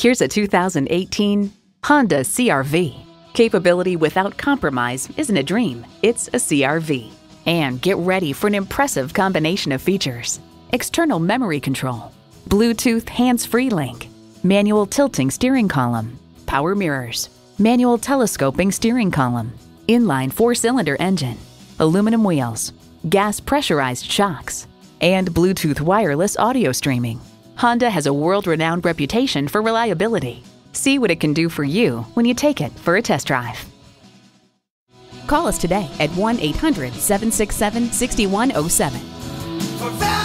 Here's a 2018 Honda CR-V. Capability without compromise isn't a dream, it's a CR-V. And get ready for an impressive combination of features. External memory control, Bluetooth hands-free link, manual tilting steering column, power mirrors, manual telescoping steering column, inline four-cylinder engine, aluminum wheels, gas pressurized shocks, and Bluetooth wireless audio streaming. Honda has a world-renowned reputation for reliability. See what it can do for you when you take it for a test drive. Call us today at 1-800-767-6107.